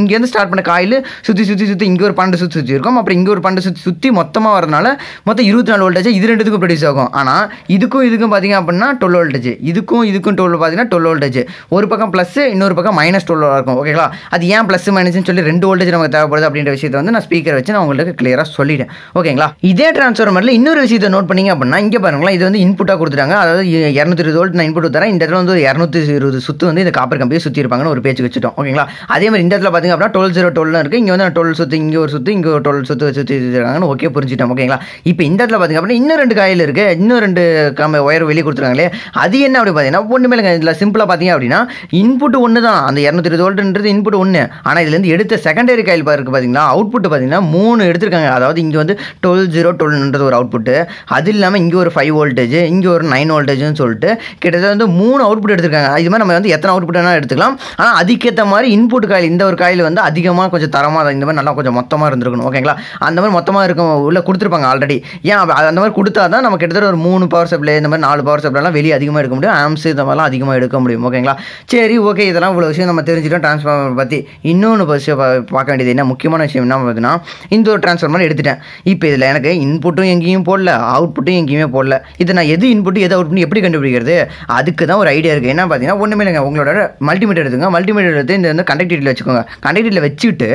இங்கேருந்து ஸ்டார்ட் பண்ண காயில் சுற்றி சுற்றி சுற்றி இங்கே ஒரு 12 சுற்றி சுற்றி இருக்கும் அப்புறம் இங்கே ஒரு 12 சுற்றி மொத்தமாக வரதுனால மொத்தம் 24 வோல்டேஜ் இது ரெண்டுத்துக்கும் ப்ரொடியூஸ் ஆகும் ஆனால் இதுக்கும் பார்த்தீங்க அப்படின்னா 12 வோல்டேஜ் இதுக்கும் 12 பார்த்தீங்கன்னா 12 வோல்டேஜ் ஒரு பக்கம் ப்ளஸ் இன்னொரு பக்கம் -12 இருக்கும் ஓகேங்களா அது ஏன் ப்ளஸ் மைனஸ்ன்னு சொல்லி 2 வோல்டேஜ் நமக்கு தேவைப்படுது அப்படின்ற விஷயத்தை வந்து நான் ஸ்பீக்கர் வச்சு நான் உங்களுக்கு கிளியராக சொல்லிட்டேன் ஓகேங்களா இதே டிரான்ஸ்ஃபார்மரில் இன்னொரு இதை நோட் பண்ணிங்க அப்படின்னா இங்கே பாருங்களா இது வந்து இன்புட்டாக கொடுத்துட்டாங்க அதாவது 220 வோல்ட் நான் இன்புட் தரேன் இந்த இடத்துல வந்து 220 சுற்று வந்து இந்த காப்பர் கம்பியை சுற்றி இருப்பாங்கன்னு ஒரு பேச்சு வச்சுட்டோம் ஓகேங்களா அதே மாதிரி இந்த இடத்துல பார்த்திங்க அப்படின்னா 12 0 12 இருக்குது இங்கே வந்து 12 சுற்று இங்கே ஒரு சுற்று இங்கே ஒரு 12 சுற்று சுற்றி இருக்காங்கன்னு ஓகே புரிஞ்சுட்டோம் ஓகேங்களா இப்போ இந்த இடத்துல பார்த்திங்க அப்படின்னா இன்னும் 2 காயில் இருக்குது இன்னும் 2 ஒயர் வெளியே கொடுத்துருக்காங்களே அது என்ன அப்படி பார்த்தீங்கன்னா ஒன்றுமே இல்லை இதில் சிம்பிளாக பார்த்தீங்க அப்படின்னா இன்புட் 1 தான் அந்த 220 வோல்ட்ன்றது இன்புட் 1 ஆனால் இதுலேருந்து எடுத்த செகண்டரி காயில் இருக்குது பார்த்தீங்கன்னா அவுட்புட் பார்த்தீங்கன்னா 3 எடுத்திருக்காங்க அதாவது இங்கே வந்து 12 0 12 ஒரு அவுட்புட்டு அது இல்லாமல் இங்கே ஒரு 5 வோல்டேஜ் இங்கே ஒரு 9 வோல்டேஜ்னு சொல்லிட்டு கிட்டத்தட்ட வந்து 3 அவுட்புட் எடுத்துருக்காங்க இது மாதிரி நம்ம வந்து எத்தனை அவுட்புட் வேணாலும் எடுத்துக்கலாம் ஆனால் அதுக்கேற்ற மாதிரி இன்புட் காயில் இந்த ஒரு காயில் வந்து அதிகமாக கொஞ்சம் தரமாக இந்த மாதிரி நல்லா கொஞ்சம் மொத்தமாக இருந்திருக்கணும் ஓகேங்களா அந்த மாதிரி மொத்தமாக இருக்கும் உள்ள கொடுத்துருப்பாங்க ஆல்ரெடி ஏன் அந்த மாதிரி கொடுத்தா தான் நம்ம கிட்டத்தட்ட ஒரு 3 பவர் சப்ளை இந்த மாதிரி 4 பவர் சப்ளைலாம் வெளியே அதிகமாக எடுக்க முடியும் ஆம்ஸ் இந்த மாதிரிலாம் அதிகமாக எடுக்க முடியும் ஓகேங்களா சரி ஓகே இதெல்லாம் இவ்வளோ விஷயம் நம்ம தெரிஞ்சுட்டோம் டிரான்ஸ்ஃபார்மர் பற்றி இன்னொன்று பார்க்க வேண்டியது என்ன முக்கியமான விஷயம் என்ன பார்த்தீங்கன்னா இந்த ஒரு டிரான்ஸ்ஃபார்மர் எடுத்துட்டேன் இப்போ இதில் எனக்கு இன்புட்டும் எங்கேயும் போடல அவுட்புட்டும் எங்கேயுமே போடல இது நான் எது இன்புட்டு எது அவுட்புட் எப்படி கண்டுபிடிக்கிறது அதுக்கு தான் ஒரு ஐடியா இருக்குது என்ன பார்த்தீங்கன்னா ஒன்றுமே இல்லைங்க உங்களோட மல்டிமீட்டர் எடுத்துங்க மல்டிமீட்டர் எடுத்து இந்த வந்து கண்டக்டிவிட்டியில் வச்சுக்கோங்க கண்டக்டிவிட்டியில் வச்சுட்டு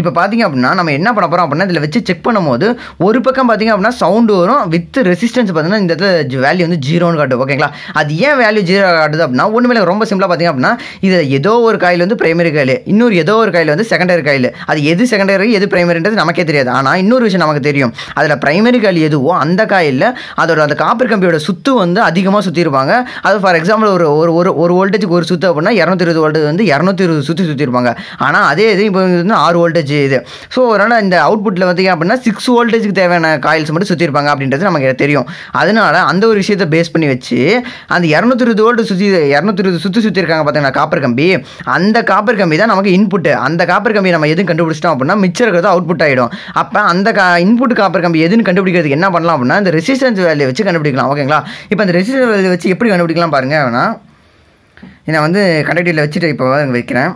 இப்போ பார்த்தீங்க அப்படின்னா நம்ம என்ன பண்ண போகிறோம் அப்படின்னா இதில் வச்சு செக் பண்ணும்போது ஒரு பக்கம் பார்த்தீங்க அப்படின்னா சவுண்டு வரும் வித் ரெசிஸ்டன்ஸ் பார்த்தீங்கன்னா இந்த இடத்துல வேல்யூ வந்து 0ன்னு காட்டும் ஓகேங்களா அது ஏன் வேல்யூ 0 காட்டுது அப்படின்னா ஒன்றுமே இல்லை ரொம்ப சிம்பிளாக பார்த்தீங்க அப்படின்னா இதில் ஏதோ ஒரு காயில் வந்து பிரைமரி காயில் இன்னொரு ஏதோ ஒரு காயில் வந்து செகண்டரி காயில் அது எது செகண்டரி எது பிரைமரின்றது நமக்கே தெரியாது ஆனால் இன்னொரு விஷயம் நமக்கு தெரியும் அதில் பிரைமரி காயில் எதுவோ அந்த காயில் அதோட அந்த காப்பர் கம்பியோட சுற்று வந்து அதிகமாக சுற்றிருப்பாங்க அது ஃபார் எக்ஸாம்பிள் ஒரு ஒரு ஒரு வோல்டேஜுக்கு ஒரு சுற்று அப்படின்னா 220 வோல்டேஜ் வந்து 220 சுற்றி சுற்றிருப்பாங்க ஆனால் அதே இது இப்போ வந்து 6 வோல்டேஜ் இது ஸோ அதனால் இந்த அவுட்புட்டில் பார்த்தீங்க அப்படின்னா 6 வோல்டேஜுக்கு தேவையான காயில்ஸ் மட்டும் சுற்றிருப்பாங்க அப்படின்றது நமக்கு தெரியும் அதனால் அந்த ஒரு விஷயத்தை பேஸ் பண்ணி வச்சு அந்த 220 வோல்ட் சுற்றி 220 சுற்றி சுற்றிருக்காங்க பார்த்தீங்கன்னா காப்பர் கம்பி அந்த காப்பர் கம்பி தான் நமக்கு இன்புட்டு அந்த காப்பர் கம்பி நம்ம எதுவும் கண்டுபிடிச்சிட்டோம் அப்படின்னா மிச்சம் இருக்கிறது அவுட்புட் ஆகிடும் அப்போ அந்த இன்புட் காப்பர் கம்பி எதுன்னு கண்டுபிடிக்கிறதுக்கு என்ன பண்ணலாம் பண்ணோம்னா இந்த ரெசிஸ்டன்ஸ் வேல்யூ வச்சு கண்டுபிடிக்கலாம். ஓகேங்களா, இப்போ இந்த ரெசிஸ்டன்ஸ் வேல்யூ வச்சு எப்படி கண்டுபிடிக்கலாம் பாருங்கள். வேணா நான் வந்து கண்டக்டில் வச்சுட்டு இப்போ வைக்கிறேன்.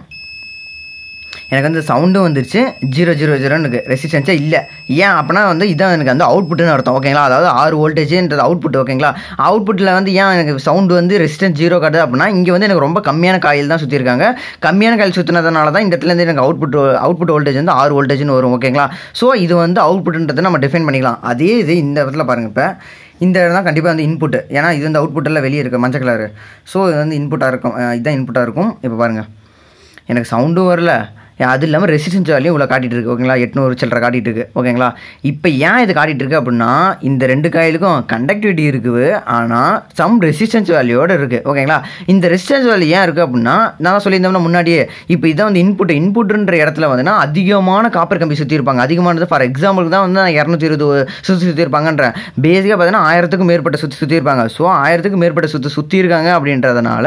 எனக்கு வந்து சவுண்டும் வந்துருச்சு 0 0 0ன்னு இருக்குது, ரெசிஸ்டன்ஸே இல்லை. ஏன் அப்படின்னா வந்து இதான் எனக்கு வந்து அவுட்புட்னு அர்த்தம். ஓகேங்களா, அதாவது ஆறு வோல்டேஜுன்றது அவுட்புட். ஓகேங்களா, அவுட்புட்டில் வந்து ஏன் எனக்கு சவுண்டு வந்து ரெசிஸ்டன்ஸ் 0 காட்டுது அப்படின்னா இங்கே வந்து எனக்கு ரொம்ப கம்மியான காயில் தான் சுற்றிருக்காங்க. கம்மியான காயில் சுற்றினதுனால தான் இந்த இடத்துலேருந்து எனக்கு அவுட்புட் வோல்டேஜ் வந்து 6 வோல்டேஜ்னு வரும். ஓகேங்களா, ஸோ இது வந்து அவுட்புட்ன்றதை நம்ம டிஃபைன் பண்ணிக்கலாம். அதே இது இந்த இடத்துல பாருங்கள், இப்போ இந்த இடம் தான் கண்டிப்பாக வந்து இன்புட்டு, ஏன்னா இது வந்து அவுட்புட்டில் வெளியே இருக்குது மஞ்சள் கலர். ஸோ இது வந்து இன்புட்டாக இருக்கும், இதுதான் இன்புட்டாக இருக்கும். இப்போ பாருங்கள், எனக்கு சவுண்டும் வரல, அது இல்லாமல் ரெசிஸ்டன்ஸ் வேல்யூ இவ்வளோ காட்டிகிட்டு இருக்குது. ஓகேங்களா, 800 சில்லரை காட்டிகிட்டு இருக்குது. ஓகேங்களா, இப்போ ஏன் இது காட்டிகிட்டு இருக்குது அப்படின்னா இந்த ரெண்டு காயிலுக்கும் கண்டக்டிவிட்டி இருக்குது, ஆனால் சம் ரெசிஸ்டன்ஸ் வேல்யூவோடு இருக்குது. ஓகேங்களா, இந்த ரெசிஸ்டன்ஸ் வேல்யூ ஏன் இருக்குது அப்படின்னா நான் சொல்லியிருந்தோம்னா முன்னாடியே, இப்போ இதான் வந்து இன்புட்டுன்ற இடத்துல வந்துன்னா அதிகமான காப்பர் கம்பி சுற்றிருப்பாங்க. அதிகமானது ஃபார் எக்ஸாம்பிளுக்கு தான் வந்து 220 சுற்றிருப்பாங்கன்றேன். பேசிக்காக பார்த்தீங்கன்னா 1000க்கும் மேற்பட்ட சுற்றிருப்பாங்க. ஸோ 1000க்கும் மேற்பட்ட சுற்றிருக்காங்க அப்படின்றதுனால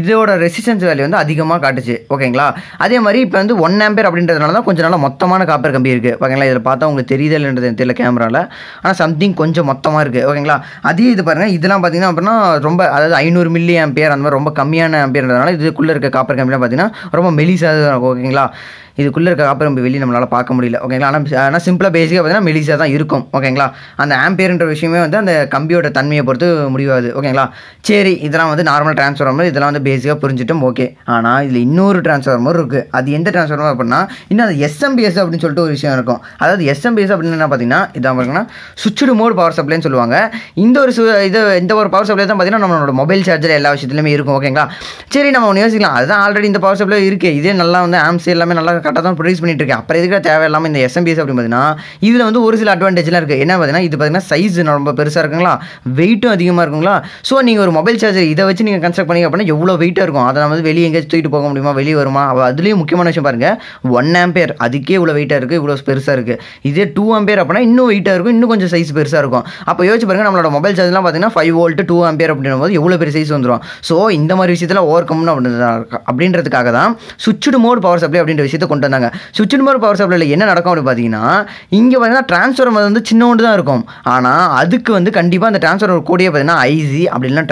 இதோட ரெசிஸ்டன்ஸ் வேல்யூ வந்து அதிகமாக காட்டுச்சு. ஓகேங்களா, அதே மாதிரி இப்போ வந்து 1 ஆம்பியர் அப்படின்றதுனால தான் கொஞ்சம் நல்லா மொத்தமான காப்பர் கம்பி இருக்குது. ஓகேங்களா, இதில் பார்த்தா உங்களுக்கு தெரியுதுன்றது தெரியல கேமராவில், ஆனால் சம்திங் கொஞ்சம் மொத்தமாக இருக்குது. ஓகேங்களா, அதே இது பாருங்கள், இதெல்லாம் பார்த்தீங்கன்னா அப்படின்னா ரொம்ப, அதாவது 500 மில்லி ஆம்பியர் அந்த மாதிரி ரொம்ப கம்மியான ஆம்பியர்ன்றதுனால இதுக்குள்ளே இருக்க காப்பர் கம்பிலாம் பார்த்தீங்கன்னா ரொம்ப மெலிசாக தான் இருக்கும். ஓகேங்களா, இதுக்குள்ளே இருக்க காப்பர் கம்பி வெளியே நம்மளால் பார்க்க முடியல. ஓகேங்களா, ஆனால் சிம்பிளாக பேசிக்காக பார்த்தீங்கன்னா மெலிசாக தான் இருக்கும். ஓகேங்களா, அந்த ஆம்பியர்ன்ற விஷயமே வந்து அந்த கம்பியோட தன்மையை பொறுத்து முடிவாது. ஓகேங்களா, சரி இதெல்லாம் வந்து நார்மல் டிரான்ஸ்ஃபார்மர், இதெல்லாம் வந்து பேசிக்காக புரிஞ்சிட்டும் ஓகே. ஆனால் இதில் இன்னொரு டிரான்ஸ்ஃபார்மர் இருக்குது. அது எந்த டிரான்ஸ்ஃபார்மர் அப்படின்னா இன்னும் அது SMPS அப்படின்னு சொல்லிட்டு ஒரு விஷயம் இருக்கும். அதாவது SMPS அப்படின்னு என்ன பார்த்தீங்கன்னா இதான் பார்த்தீங்கன்னா சுவிட்ச்டு மோட் பவர் சப்ளைன்னு சொல்லுவாங்க. இந்த ஒரு இந்த ஒரு பவர் சப்ளை தான் பார்த்தீங்கன்னா நம்மளோட மொபைல் சார்ஜர் எல்லா விஷயத்துலையுமே இருக்கும். ஓகேங்களா, சரி நம்ம ஒன்று யோசிக்கலாம், அதுதான் ஆல்ரெடி இந்த பவர் சப்ளை இருக்குது, இதே நல்லா வந்து ஆம்ஸ் எல்லாமே நல்லா கரெக்டாக தான் ப்ரொடியூஸ் பண்ணிட்டு இருக்கேன். அப்புறம் இருக்கிற தேவையில்லாமல் இந்த SMPS அப்படின்னு பார்த்தீங்கன்னா இதில் வந்து ஒரு சில அட்வான்டேஜ்லாம் இருக்குது. என்ன பார்த்தீங்கன்னா இது பார்த்தீங்கன்னா சைஸ் ரொம்ப பெருசாக இருக்குங்களா, வெயிட்டும் அதிகமாக இருக்குங்களா. ஸோ நீங்கள் ஒரு மொபைல் சார்ஜர் இதை வச்சு நீங்கள் கன்ஸ்ட்ரக்ட் பண்ணி அப்படின்னா எவ்வளோ வெயிட்டாக இருக்கும், அதை நம்ம வந்து வெளியே எங்கேயாச்சும் தூக்கிட்டு போக முடியுமா, வெளியே வருமா. அதுலேயும் முக்கியமான விஷயம் பாருங்கள், 1 ஆம்பியர் அதுக்கே இவ்வளோ வெயிட்டாக இருக்குது, இவ்வளோ பெருசாக இருக்குது. இதே 2 ஆம்பியர் அப்படின்னா இன்னும் வெயிட்டாக இருக்கும், இன்னும் கொஞ்சம் சைஸ் பெருசாக இருக்கும். அப்போ யோசிச்சு பாருங்கள், நம்மளோட மொபைல் சார்ஜ்லாம் பார்த்தீங்கன்னா 5 வோல்ட் 2 ஆம்பியர் அப்படின்னும் போது எவ்வளோ பெரிய சைஸ் வந்துடும். ஸோ இந்த மாதிரி விஷயத்தில் ஓவர் கம் அப்படின்றதுக்காக தான் சுவிட்ச்டு மோட் பவர் சப்ளை அப்படின்ற விஷயத்தை கொண்டு வந்தாங்க. சுவிட்ச்டு மோட் பவர் சப்ளையில் என்ன நடக்கும் அப்படின்னு பார்த்தீங்கன்னா இங்கே பார்த்தீங்கன்னா டிரான்ஸ்ஃபார்மர் வந்து சின்ன ஒன்று தான் இருக்கும். ஆனால் அதுக்கு வந்து கண்டிப்பாக அந்த டிரான்ஸ்ஃபார்மர் கூடயே பார்த்தீங்கன்னா ஐசி அப்படின்னா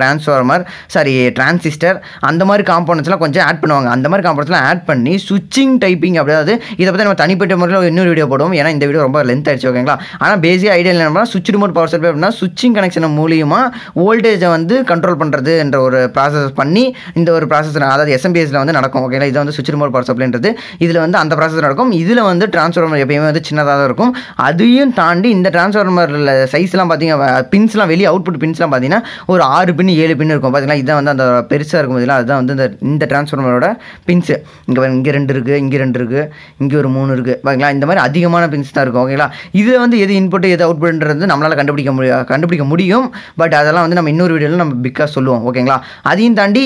டிரான்சிஸ்டர் அந்த மாதிரி காம்பௌண்ட்ஸ்லாம் கொஞ்சம் ஆட் பண்ணுவாங்க. அந்த மாதிரி காம்பௌண்ட்ஸ்லாம் ஆட் பண்ணி சுவிட்சிங் டைப்பிங் அப்படியாவது இதை பற்றி நம்ம தனிப்பட்ட முறையில் இன்னொரு வீடியோ போடுவோம், ஏன்னா இந்த வீடியோ ரொம்ப லென்த் ஆயிடுச்சு. ஓகேங்களா, ஆனால் பேசிக் ஐடியா என்னன்னா சுவிட்ச்டு மோட் பவர் சப்ளை அப்படின்னா சுவிட்சிங் கனெக்ஷன் மூலியமா வோல்டேஜை வந்து கண்ட்ரோல் பண்ணுறது என்ற ஒரு ப்ராசஸ் பண்ணி இந்த ஒரு ப்ராசஸ் அதாவது SMPSல வந்து நடக்கும். ஓகேங்களா, இதை வந்து சுவிட்ச்டு மோட் பவர் சப்ளைன்றது, இதில் வந்து அந்த ப்ராசஸ் நடக்கும். இதில் வந்து டிரான்ஸ்ஃபார்மர் எப்பயுமே வந்து சின்னதாக தான் இருக்கும். அதையும் தாண்டி இந்த டிரான்ஸ்ஃபார்மரில் சைஸ்லாம் பார்த்தீங்கன்னா பின்ஸ்லாம் வெளியே அவுட்புட் பின்ஸ்லாம் பார்த்தீங்கன்னா ஒரு 6 பின் 7 பின் இருக்கும். பார்த்தீங்கன்னா இதான் வந்து அந்த பெருசாக இருக்கும். இதெல்லாம் அதுதான் வந்து இந்த டிரான்ஸ்ஃபார்மரோட பின்ஸ். இங்கே 2 இருக்குது, இங்கே 2 இருக்குது, இங்கே ஒரு 3 இருக்குது. ஓகேங்களா, இந்த மாதிரி அதிகமான பின்ஸ் தான் இருக்கும். ஓகேங்களா, இது வந்து எது இன்புட் எது அவுட்புட்ன்றது நம்மளால் கண்டுபிடிக்க முடியும். பட் அதெல்லாம் வந்து நம்ம இன்னொரு வீடியோவில் நம்ம பிக்காக சொல்லுவோம். ஓகேங்களா, அதையும் தாண்டி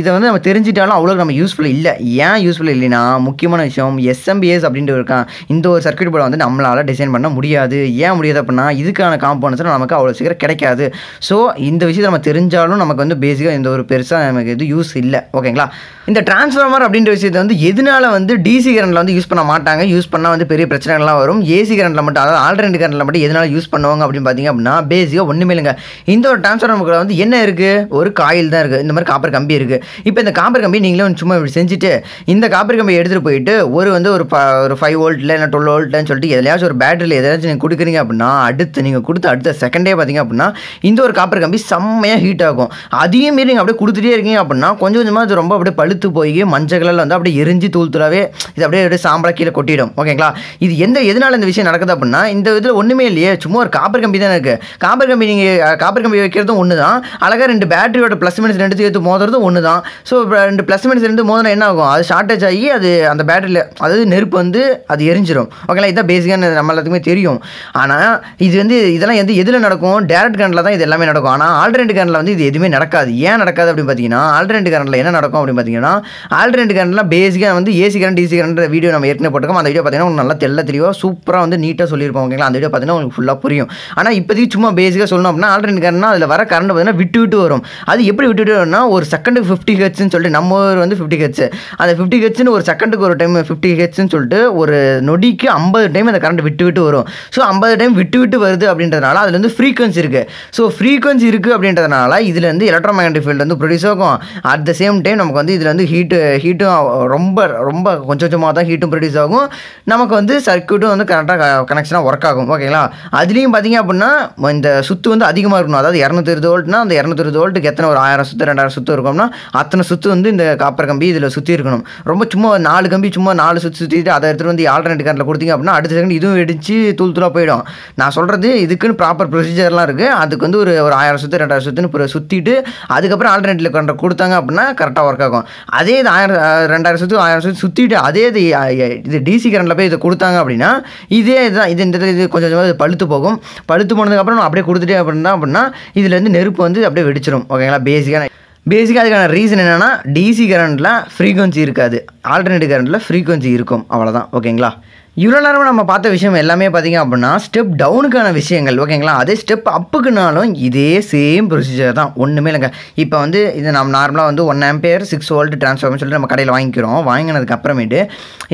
இதை வந்து நம்ம தெரிஞ்சிட்டாலும் அவ்வளோ நம்ம யூஸ்ஃபுல் இல்லை. ஏன் யூஸ்ஃபுல் இல்லைன்னா முக்கியமான விஷயம், SMPS அப்படின்ட்டு இருக்கான் இந்த ஒரு சர்க்யூட் போர்டை வந்து நம்மளால் டிசைன் பண்ண முடியாது. ஏன் முடியாது அப்படின்னா இதுக்கான காம்பௌண்ட்ஸ் நமக்கு அவ்வளோ சீக்கிரம் கிடைக்காது. ஸோ இந்த விஷயத்தை நம்ம தெரிஞ்சாலும் நமக்கு வந்து பேசிக்காக இந்த ஒரு பெருசாக நமக்கு எதுவும் யூஸ் இல்லை. ஓகேங்களா, இந்த டிரான்ஸ்ஃபார்மர் அப்படின்ற விஷயத்தை வந்து எதனால வந்து டிசி கரண்ட்டில் வந்து யூஸ் பண்ண மாட்டாங்க, யூஸ் பண்ணால் வந்து பெரிய பிரச்சனைகள்லாம் வரும். ஏசி கரண்ட்டில் மட்டும், அதாவது ஆல்டர்னேட் கரண்ட்டில் மட்டும் எதனால யூஸ் பண்ணுவாங்க அப்படின்னு பார்த்தீங்க அப்படின்னா பேசிக்காக ஒன்றுமே இல்லைங்க. இந்த ஒரு டிரான்ஸ்ஃபார்மருக்கு வந்து என்ன இருக்குது, ஒரு காயில் தான் இருக்குது, இந்த மாதிரி காப்பர் கம்பி இருக்குது. இப்போ இந்த காப்பர் கம்பி நீங்களே ஒன்று சும்மா இப்படி செஞ்சுட்டு இந்த காப்பர் கம்பி எடுத்துகிட்டு போயிட்டு ஒரு 5 வோல்ட்டில் இல்லை 12 வோல்ட்லன்னு சொல்லிட்டு எதுலையாச்சும் ஒரு பேட்டரியில் எதாச்சும் நீங்கள் கொடுக்குறீங்க அப்படின்னா அடுத்த செகண்டே பார்த்தீங்க அப்படின்னா இந்த ஒரு காப்பர் கம்பி செம்மையாக ஹீட் ஆகும். அதையும் மீறி நீங்கள் அப்படியே கொடுத்துட்டே இருக்கீங்க அப்படின்னா கொஞ்சம் கொஞ்சமாக அது ரொம்ப அப்படியே பழுத்து போய் மஞ்சள் கலரில் வந்து அப்படியே எரிஞ்சு தூள்துலாவே இது அப்படியே சாம்பலா கீழே கொட்டிடும். ஓகேங்களா, இது எதனால் இந்த விஷயம் நடக்குது அப்படின்னா இந்த இதில் ஒன்றுமே இல்லையே, சும்மா ஒரு காப்பர் கம்பி தான் இருக்குது. காப்பர் கம்பி வைக்கிறதும் ஒன்று தான், அழகாக 2 பேட்டரியோட ப்ளஸ் மைனஸ் 2 சேர்த்து மோதுறதும் ஒன்று தான். ஸோ 2 ப்ளஸ் மைனஸ் 2 மோதினா என்ன ஆகும், அது ஷார்ட்டேஜ் ஆகி அது அந்த பேட்டரியில் அதாவது நெருப்பு வந்து அது எரிஞ்சிடும். ஓகேங்களா, இதுதான் பேசிக்காக நம்ம எல்லாத்துக்குமே தெரியும். ஆனால் இது வந்து இதெல்லாம் வந்து எதில் நடக்கும், டேரக்ட் கரண்ட்டில் தான் இது எல்லாமே நடக்கும். ஆனால் ஆல்டர்னேட் கரண்ட்டில் வந்து இது எதுவுமே நடக்காது. ஏன் நடக்காது அப்படின்னு பார்த்தீங்கன்னா ஆல்டர்னேட் கரண்ட்டில் என்ன நடக்கும் அப்படின்னு பார்த்தீங்கன்னா ஆல்டர்னேட் கரண்ட்லாம் பேசிக்காக வந்து AC current DC current video நம்ம ஏற்கனவே போட்டிருக்கோம். அந்த வீடியோ பார்த்தீங்கன்னா நல்லா தெளிவாக சூப்பராக வந்து நீட்டாக சொல்லியிருப்போம். ஓகேங்களா, அந்த வீடியோ பார்த்தீங்கன்னா உங்களுக்கு ஃபுல்லாக புரியும். ஆனால் இப்போதைக்கு சும்மா பேசிக்காக சொல்லணும் அப்படின்னா ஆல்டர்னேட் கரண்ட்னா அதில் வர கரண்ட் பார்த்தீங்கன்னா விட்டு வரும். அது எப்படி விட்டு வரும்னா ஒரு செகண்டுக்கு 50 ஹெர்ட்ஸ்ன்னு சொல்லிட்டு நம்ம வந்து 50 ஹெர்ட்ஸ், அந்த 50 ஹெர்ட்ஸ்ன்னு ஒரு செகண்டுக்கு ஒரு டைம் டைம் 50 ஹெட்ஸ்ன்னு சொல்லிட்டு ஒரு நொடிக்கு 50 டைம் அந்த கரண்ட் விட்டு விட்டு வரும். ஸோ 50 டைம் விட்டு விட்டு வருது அப்படின்றதுனால அதில் வந்து ஃப்ரீக்வன்சி இருக்குது. ஸோ ஃப்ரீக்வன்சி இருக்குது அப்படின்றதுனால இதில் வந்து எலக்ட்ரோ மேக்னெட்டிக் ஃபீல்டு வந்து ப்ரொடியூஸ் ஆகும். அட் த சேம் டைம் நமக்கு வந்து இதில் வந்து ஹீட்டும் ரொம்ப ரொம்ப கொஞ்சம் கொஞ்சமாக தான் ஹீட்டும் ப்ரொடியூஸ் ஆகும். நமக்கு வந்து சர்க்யூட்டும் வந்து கரெக்டாக கனெக்ஷனாக ஒர்க் ஆகும். ஓகேங்களா, அதுலேயும் பார்த்திங்க அப்படின்னா இந்த சுற்று வந்து அதிகமாக இருக்கணும். அதாவது 220 வோல்ட்னா அந்த 220 வோல்ட்டுக்கு எத்தனை ஒரு 1000 சுற்று 2000 சுற்று இருக்கும்னா அத்தனை சுற்று வந்து இந்த காப்பர் கம்பி இதில் சுற்றி இருக்கணும். ரொம்ப சும்மா 4 கம்பி சும்மா 4 சுற்று சுற்றிட்டு அதை எடுத்துகிட்டு வந்து ஆல்டர்னேட் கரண்ட்டில் கொடுத்தீங்க அப்படின்னா அடுத்த செகண்ட் இதுவும் இடிச்சு தூள் போயிடும். நான் சொல்கிறது இதுக்குன்னு ப்ராப்பர் ப்ரொசீஜர்லாம் இருக்குது. அதுக்கு வந்து ஒரு 1000 சுற்று 2000 சுற்றுன்னு சுற்றிட்டு அதுக்கப்புறம் ஆல்டர்னேட்டில் கரண்ட்டை கொடுத்தாங்க அப்படின்னா கரெக்டாக ஒர்க் ஆகும். அதே இது 1000 2000 சுற்று 1000 சுற்று சுற்றிட்டு அதே இது டிசி கரண்ட்டில் போய் இதை கொடுத்தாங்க அப்படின்னா இதே இதுதான் இது இந்த இது கொஞ்சம் கொஞ்சமாக பழுத்து போகும். பழுத்து போனதுக்கப்புறம் நம்ம அப்படியே கொடுத்துட்டே அப்படின்னா இதில் வந்து நெருப்பு வந்து அப்படியே வெடிச்சிடும். ஓகேங்களா, பேசிக்காக அதுக்கான ரீசன் என்னென்னா டிசி கரண்ட்டில் ஃப்ரீக்வன்சி இருக்காது, ஆல்டர்னேட்டிவ் கரண்ட்டில் ஃப்ரீக்வன்சி இருக்கும், அவ்வளோதான். ஓகேங்களா, இவ்வளோ நேரமாக நம்ம பார்த்த விஷயம் எல்லாமே பார்த்திங்க அப்படின்னா ஸ்டெப் டவுனுக்கான விஷயங்கள். ஓகேங்களா, அதே ஸ்டெப் அப்புக்குனாலும் இதே சேம் ப்ரொசீஜர் தான், ஒன்றுமே இல்லைங்க. இப்போ வந்து இது நம்ம நார்மலாக வந்து 1 ஆம்பியர் 6 வோல்ட் டிரான்ஸ்ஃபார்மர்னு சொல்லிட்டு நம்ம கடையில் வாங்கிக்கிறோம். வாங்கினதுக்கு அப்புறமேட்டு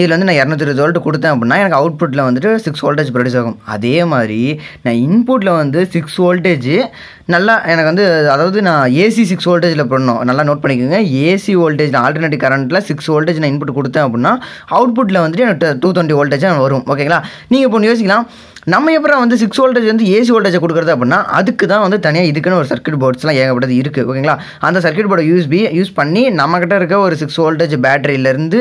இதில் வந்து நான் 220 வோல்ட் கொடுத்தேன் அப்படின்னா எனக்கு அவுட்புட்டில் வந்துட்டு 6 வோல்டேஜ் ப்ரொடியூஸ் ஆகும். அதே மாதிரி நான் இன்புட்டில் வந்து 6 வோல்டேஜ் நல்லா எனக்கு வந்து அதாவது நான் ஏசி 6 வோல்டேஜில் பண்ணணும். நல்லா நோட் பண்ணிக்கோங்க, ஏசி வோல்டேஜில் ஆல்டர்னேட்டிவ் கரண்ட்டில் 6 வோல்டேஜ் நான் இன்புட் கொடுத்தேன் அப்படின்னா அவுட்புட்டில் வந்துட்டு எனக்கு 220 வோல்டேஜ் வரும். ஓகேங்களா, நீங்கள் இப்போ யோசிக்கலாம் நம்ம எப்பறம் வந்து 6 வோல்டேஜ் வந்து ஏசி வோல்டேஜ் கொடுக்குறது அப்படின்னா அதுக்கு தான் வந்து தனியாக இதுக்குன்னு ஒரு சர்க்யூட் போர்ட்ஸ்லாம் ஏகப்பட்டது இருக்குது. ஓகேங்களா, அந்த சர்க்யூட் போர்டை யூஸ் பண்ணி நம்மக்கிட்ட இருக்க ஒரு 6 வோல்டேஜ் பேட்டரியிலேருந்து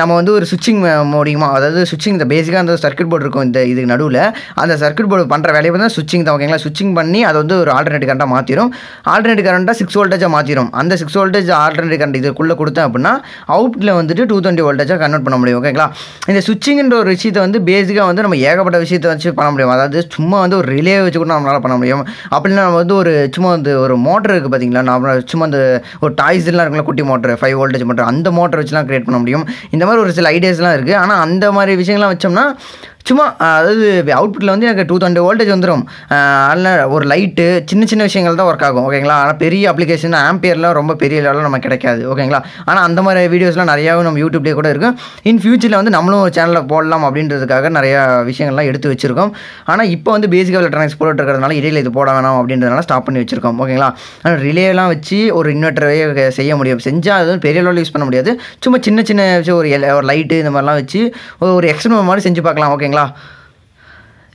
நம்ம வந்து ஒரு சுவிட்சிங் மூலியமாக, அதாவது சுவிட்சிங் இந்த பேசிக்காக அந்த சர்க்யூட் போர்டு இருக்கும் இந்த இதுக்கு நடுவில் அந்த சர்க்யூட் போர்டு பண்ணுற வேலையை பார்த்தா சுவிட்சிங் தான். ஓகேங்களா, சுவிட்சிங் பண்ணி அதை வந்து ஒரு ஆல்டர்னேட்டிவ் கரண்ட்டாக மாற்றிடும். ஆல்டர்னேட்டிவ் கரண்ட்டாக 6 வோல்டேஜாக மாற்றிடும். அந்த 6 வோல்டேஜ் ஆல்டர்னேட்டிவ் கரண்ட் இதுக்குள்ளே கொடுத்தேன் அப்படின்னா அவுட்டில் வந்துட்டு 220 வோல்டேஜாக கன்வெர்ட் பண்ண முடியும். ஓகேங்களா, இந்த சுவிட்சிங்கிற ஒரு விஷயத்தை வந்து பேசிக்காக வந்து நம்ம ஏகப்பட்ட விஷயத்தை வச்சு பண்ண முடியும். அதாவது சும்மா வந்து ஒரு ரிலே வச்சு கூட நம்மளால் பண்ண முடியும். அப்படின்னா நம்ம வந்து ஒரு சும்மா வந்து ஒரு மோட்டர் இருக்குது பார்த்தீங்களா, நம்ம சும்மா அந்த ஒரு டாய்ஸ் எல்லாம் இருக்குல்ல, குட்டி மோட்டர் 5 வோல்டேஜ் மோட்டர், அந்த மோட்டர் வச்சுலாம் க்ரியேட் பண்ண முடியும். இந்த மாதிரி ஒரு சில ஐடியாஸ்லாம் இருக்குது. ஆனால் அந்த மாதிரி விஷயங்கள்லாம் வச்சோம்னா சும்மா அதாவது அவுட்புட்டில் வந்து எனக்கு 220 வோல்டேஜ் வந்துடும். அதனால் ஒரு லைட்டு சின்ன சின்ன விஷயங்கள் தான் ஒர்க் ஆகும். ஓகேங்களா, ஆனால் பெரிய அப்ளிகேஷன் ஆம்பியர்லாம் ரொம்ப பெரிய லெவலில் நம்ம கிடைக்காது. ஓகேங்களா, ஆனால் அந்த மாதிரி வீடியோஸ்லாம் நிறையாவும் நம்ம யூடியூப்லேயே கூட இருக்கும். இன் ஃபியூச்சரில் வந்து நம்மளும் சேனலில் போடலாம் அப்படின்றதுக்காக நிறையா விஷயங்கள்லாம் எடுத்து வச்சுருக்கோம். ஆனால் இப்போ வந்து பேசிக்காக எலக்ட்ரானிக்ஸ் போட்டு இருக்கிறதுனால இடையில இது போட வேணாம் அப்படின்றதுனால ஸ்டாப் பண்ணி வச்சுருக்கோம். ஓகேங்களா, ஆனால் ரிலேலாம் வச்சு ஒரு இன்வெர்ட்டரே செய்ய முடியும். செஞ்சால் அது பெரிய லெவலில் யூஸ் பண்ண முடியாது. சும்மா சின்ன சின்ன விஷயம் ஒரு லைட்டு இந்த மாதிரிலாம் வச்சு ஒரு எக்ஸ்பெரிமெண்ட் மாதிரி செஞ்சு பார்க்கலாம். ஓகேங்களா,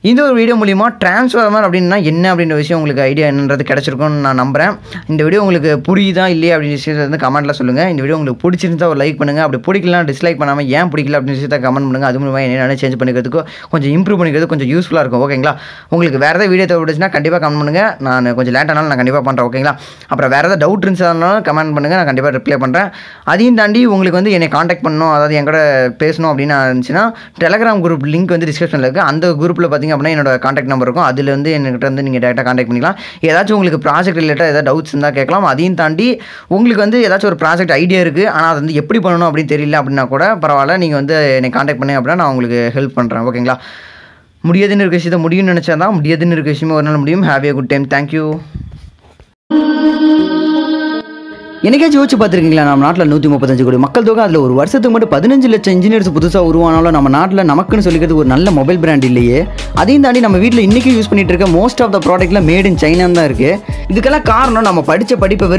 இந்த ஒரு வீடியோ மூலிமா டிரான்ஸ்ஃபார்மர் அப்படின்னா என்ன அப்படின்ற விஷயம் உங்களுக்கு ஐடியா என்னன்றது கிடைச்சிருக்கும்னு நான் நம்புகிறேன். இந்த வீடியோ உங்களுக்கு புரியுதா இல்லையா அப்படின்னு விஷயத்தை வந்து கமெண்ட்டில் சொல்லுங்கள். இந்த வீடியோ உங்களுக்கு பிடிச்சிருந்தா ஒரு லைக் பண்ணுங்கள். அப்படி பிடிக்கலாம் டிஸ்லைக் பண்ணாமல் ஏன் பிடிக்கல அப்படின்னு விஷயத்தை கமெண்ட் பண்ணுங்கள். அது மூலமாக என்னென்ன சேஞ்ச் பண்ணிக்கிறதுக்கோ கொஞ்சம் இம்ப்ரூவ் பண்ணிக்கிறது கொஞ்சம் யூஸ்ஃபுல்லாக இருக்கும். ஓகேங்களா, உங்களுக்கு வேறு ஏதாவது வீடியோ தேவைப்படுச்சுன்னா கண்டிப்பாக கமெண்ட் பண்ணுங்கள். நான் கொஞ்சம் லேட் ஆனாலும் நான் கண்டிப்பாக பண்ணுறேன். ஓகேங்களா, அப்புறம் வேறு ஏதாவது டவுட் இருந்தாலும் கமெண்ட் பண்ணுங்கள், நான் கண்டிப்பாக ரிப்ளை பண்ணுறேன். அதையும் தாண்டி உங்களுக்கு வந்து என்னை காண்டாக்ட் பண்ணணும், அதாவது என் கூட பேசணும் அப்படின்னு இருந்துச்சுன்னா டெலகிராம் குரூப் லிங்க் வந்து டிஸ்கிரிப்ஷனில் இருக்குது. அந்த குரூப்பில் பார்த்திங்க அப்படின்னா என்னோட காண்டாக்ட் நம்பர் இருக்கும். அதில் வந்து என்கிட்ட வந்து நீங்கள் டேரெக்டாக காண்டாக்ட் பண்ணிக்கலாம். ஏதாச்சும் உங்களுக்கு ப்ராஜெக்ட் ரிலேட்டாக ஏதாவது டவுட்ஸ் இருந்தால் கேட்கலாம். அதையும் தாண்டி உங்களுக்கு வந்து ஏதாச்சும் ஒரு ப்ராஜெக்ட் ஐடியா இருக்குது ஆனால் அது வந்து எப்படி பண்ணணும் அப்படின்னு தெரியல அப்படின்னா கூட பரவாயில்ல, நீங்கள் வந்து என்னை காண்டாக்ட் பண்ணி அப்படின்னா நான் உங்களுக்கு ஹெல்ப் பண்ணுறேன். ஓகேங்களா, முடியாதுன்னு இருக்க விஷயத்தை முடியும்னு நினச்சா தான் முடியாதுன்னு இருக்க விஷயமே ஒரு நாள் முடியும். Have a good time. Thank you. எனக்காச்சும் யோசிச்சு பார்த்துருக்கீங்களா, நம்ம நாட்டில் 135 கோடி மக்கள் தொகை, அதில் ஒரு வருஷத்துக்கு மட்டும் 15 லட்சம் இன்ஜினியர்ஸ் புதுசாக உருவானாலும் நம்ம நாட்டில் நமக்குன்னு சொல்லிக்கிறது ஒரு நல்ல மொபைல் பிராண்ட் இல்லையே. அதையும் தாண்டி நம்ம வீட்டில் இன்றைக்கி யூஸ் பண்ணிட்டு இருக்க மோஸ்ட் ஆஃப் த ப்ராடக்ட்லாம் மேட் இன் சைனான்னு தான் இருக்குது. இதுக்கெல்லாம் காரணம் நம்ம படித்த படிப்பை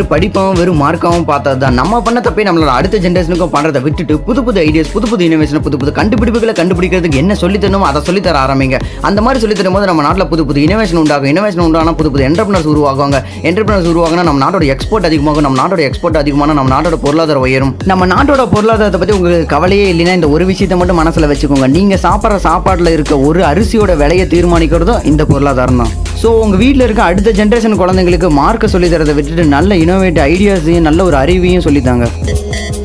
வெறும் மார்க்காகவும் பார்த்தது தான். நம்ம பண்ண தப்பே நம்மளோட அடுத்த ஜென்ரேஷனுக்கும் பண்ணுறதை விட்டுட்டு புது புது ஐடியாஸ், புது புது இனோவேஷன், புது புது கண்டுபிடிப்புகளை கண்டுபிடிக்கிறதுக்கு என்ன சொல்லித்தரணுமோ அதை சொல்லித்தர ஆரம்பிங்க. அந்த மாதிரி சொல்லித்தரும் போது நம்ம நாட்டில் புது புது இனோவேஷன் உண்டாகும். இனோவேஷன் உண்டானால் புது புது என்டர்பிரினர்ஸ் உருவாகுவாங்க. என்டர்பிரினர்ஸ் உருவாகினா நம்ம நாட்டோட எக்ஸ்போர்ட் அதிகமாகும். நம்ம நாட்டோட எக்ஸ்போர்ட் அதிகமான நம்ம நாட்டோட பொருளாதாரம் உயரும். நம்ம நாட்டோட பொருளாதாரத்தை பற்றி உங்களுக்கு கவலையே இல்லைன்னா இந்த ஒரு விஷயத்தை மட்டும் மனசில் வச்சுக்கோங்க. நீங்கள் சாப்பிட்ற சாப்பாட்டில் இருக்க ஒரு அரிசியோட விலையை தீர்மானிக்கிறதும் இந்த பொருளாதாரம் தான். ஸோ உங்கள் வீட்டில் இருக்க அடுத்த ஜென்ரேஷன் குழந்தைங்களுக்கு மார்க்கை சொல்லித்தரதை விட்டுட்டு நல்ல இனோவேட்டிவ் ஐடியாஸையும் நல்ல ஒரு அறிவையும் சொல்லித்தாங்க.